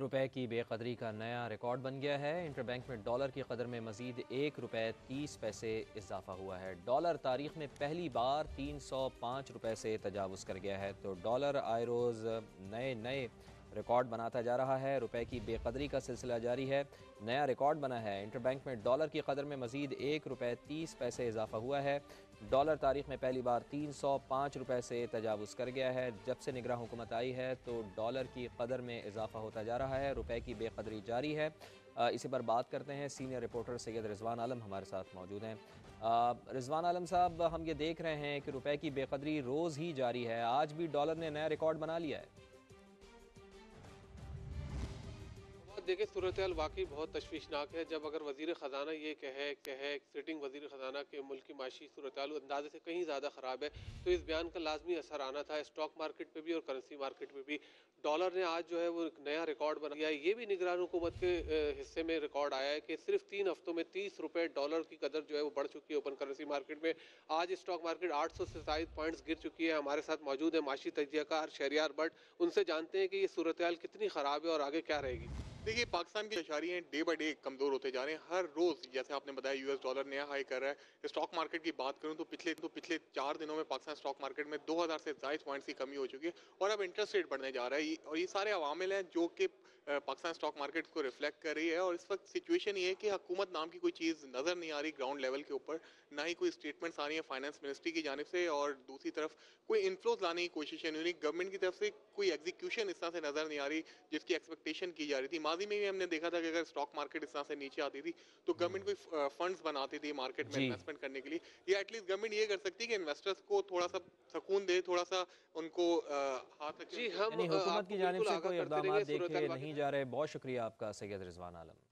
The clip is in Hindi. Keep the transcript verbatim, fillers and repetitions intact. रुपए की बेकदरी का नया रिकॉर्ड बन गया है। इंटरबैंक में डॉलर की कदर में मजीद एक रुपये तीस पैसे इजाफा हुआ है। डॉलर तारीख में पहली बार तीन सौ पाँच रुपये से तजावुज़ कर गया है। तो डॉलर आए रोज़ नए नए रिकॉर्ड बनाता जा रहा है। रुपए की बेकदरी का सिलसिला जारी है। नया रिकॉर्ड बना है। इंटरबैंक में डॉलर की कदर में मजीद एक रुपये तीस पैसे इजाफा हुआ है। डॉलर तारीख में पहली बार तीन सौ पाँच रुपये से तजावुज़ कर गया है। जब से निगरां हुकूमत आई है तो डॉलर की कदर में इजाफा होता जा रहा है। रुपए की बेकदरी जारी है। इसी पर बात करते हैं। सीनियर रिपोर्टर सैयद रिज़वान आलम हमारे साथ मौजूद हैं। रिज़वान आलम साहब, हम ये देख रहे हैं कि रुपए की बेकदरी रोज़ ही जारी है। आज भी डॉलर ने नया रिकॉर्ड बना लिया है। देखिए, सूरत-ए-हाल वाकई बहुत तशवीशनाक है। जब अगर वज़ीर ख़जाना ये कहे कहे सिटिंग वज़ीर ख़जाना के मुल्क की माशी सूरत-ए-हाल अंदाजे से कहीं ज़्यादा ख़राब है, तो इस बयान का लाजमी असर आना था। स्टॉक मार्केट पे भी और करेंसी मार्केट पे भी डॉलर ने आज जो है वो एक नया रिकॉर्ड बना दिया है। ये भी निगरान हुकूमत के हिस्से में रिकॉर्ड आया है कि सिर्फ तीन हफ्तों में तीस रुपये डॉलर की कदर जो है वो बढ़ चुकी है। ओपन करेंसी मार्केट में आज स्टॉक मार्केट आठ सौ सत्ताईस पॉइंट्स गिर चुकी है। हमारे साथ मौजूद है माशी तजिया कहार शहरियार बट, उनसे जानते हैं कि ये सूरत-ए-हाल कितनी ख़राब है और आगे क्या रहेगी। देखिए, पाकिस्तान की इशारियाँ डे बाई डे कमज़ोर होते जा रहे हैं। हर रोज़ जैसे आपने बताया यूएस डॉलर नया हाई कर रहा है। स्टॉक मार्केट की बात करूं तो पिछले तो पिछले चार दिनों में पाकिस्तान स्टॉक मार्केट में दो हज़ार से ज़ायद पॉइंट्स की कमी हो चुकी है और अब इंटरेस्ट रेट बढ़ने जा रहा है। और ये सारे अवामिल हैं जो कि पाकिस्तान स्टॉक मार्केट को रिफ्लेक्ट कर रही है। और इस वक्त सिचुएशन ये है कि हुकूमत नाम की कोई चीज़ नज़र नहीं आ रही ग्राउंड लेवल के ऊपर, ना ही कोई स्टेटमेंट्स आ रही है फाइनेंस मिनिस्ट्री की जानिब से, और दूसरी तरफ कोई इन्फ्लोज लाने की कोशिश नहीं हो रही गवर्नमेंट की तरफ से। कोई एग्जीक्यूशन इस तरह से नज़र नहीं आ रही जिसकी एक्सपेक्टेशन की जा रही थी। माजी में भी हमने देखा था कि अगर स्टॉक मार्केट इस तरह से नीचे आती थी तो गवर्नमेंट कोई फंड्स बनाती थी मार्केट में इन्वेस्टमेंट करने के लिए, या एटलीस्ट गवर्नमेंट ये कर सकती है कि इन्वेस्टर्स को थोड़ा सा सकून दे, थोड़ा सा उनको हाथ। जी, हम हुकूमत की जानिब से कोई इक़दाम देखे नहीं जा रहे। बहुत शुक्रिया आपका सैयद रिज़वान आलम।